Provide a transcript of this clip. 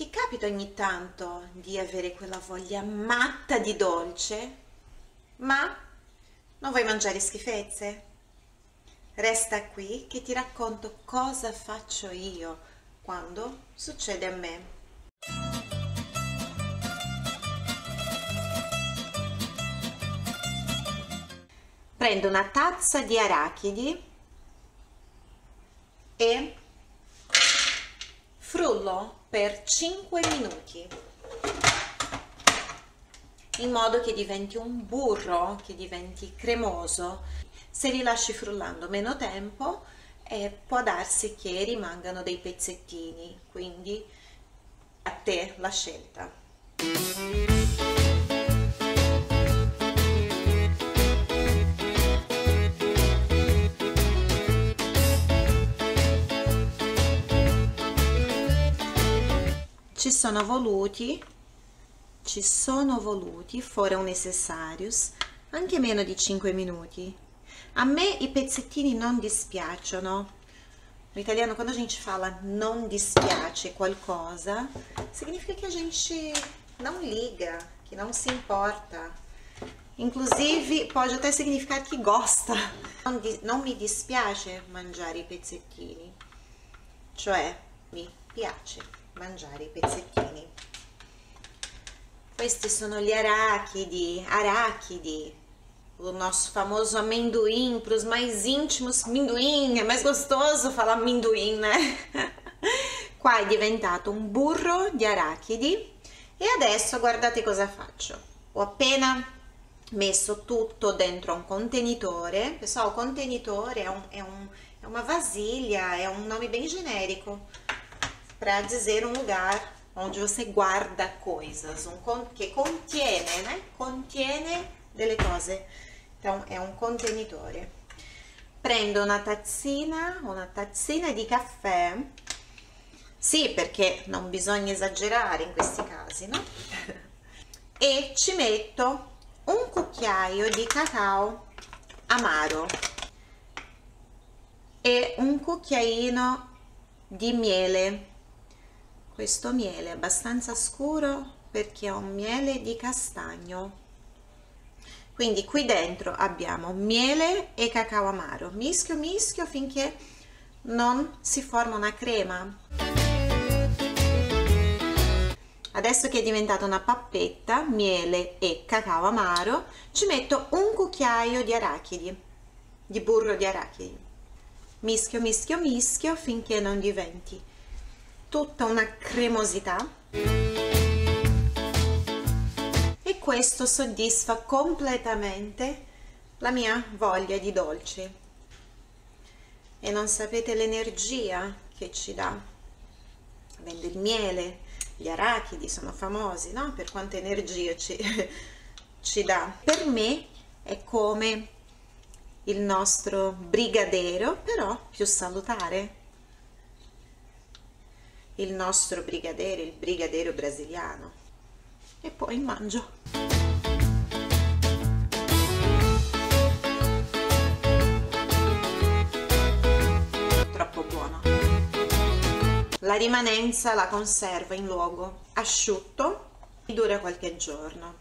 Ti capita ogni tanto di avere quella voglia matta di dolce, ma non vuoi mangiare schifezze? Resta qui che ti racconto cosa faccio io quando succede a me. Prendo una tazza di arachidi e frullo per 5 minuti in modo che diventi un burro, che diventi cremoso. Se li lasci frullando meno tempo può darsi che rimangano dei pezzettini, quindi a te la scelta. Ci sono voluti fuori un necessarius anche meno di 5 minuti. A me i pezzettini non dispiacciono. In italiano, quando a gente fala non dispiace qualcosa, significa che a gente não liga, que não se importa. Inclusive pode até significar que gosta. Non mi dispiace mangiare i pezzettini, cioè mi piace mangiare i pezzettini. Questi sono gli arachidi, o nosso famoso amendoim. Para os mais íntimos, minduim, é mais gostoso falar minduim, né? Qua è diventato un burro di arachidi e adesso guardate cosa faccio. Ho appena messo tutto dentro un contenitore. Pessoal, contenitore é uma vasilha, é um nome bem genérico para dizer um lugar onde você guarda coisas, que contiene, né? Contiene delle cose. Então é um contenitore. Prendo una tazzina di caffè. Sì, perché non bisogna esagerare in questi casi, no? E ci metto un cucchiaio di cacao amaro e un cucchiaino di miele. Questo miele è abbastanza scuro perché è un miele di castagno. Quindi qui dentro abbiamo miele e cacao amaro. Mischio finché non si forma una crema. Adesso che è diventata una pappetta, miele e cacao amaro, ci metto un cucchiaio di arachidi, di burro di arachidi. Mischio finché non diventi tutta una cremosità, e questo soddisfa completamente la mia voglia di dolce. E non sapete l'energia che ci dà. Avendo il miele, gli arachidi sono famosi, no? Per quanta energia ci dà. Per me è come il nostro brigadero, però più salutare. Il nostro brigadeiro, il brigadeiro brasiliano. E poi mangio. Troppo buono. La rimanenza la conservo in luogo asciutto e dura qualche giorno.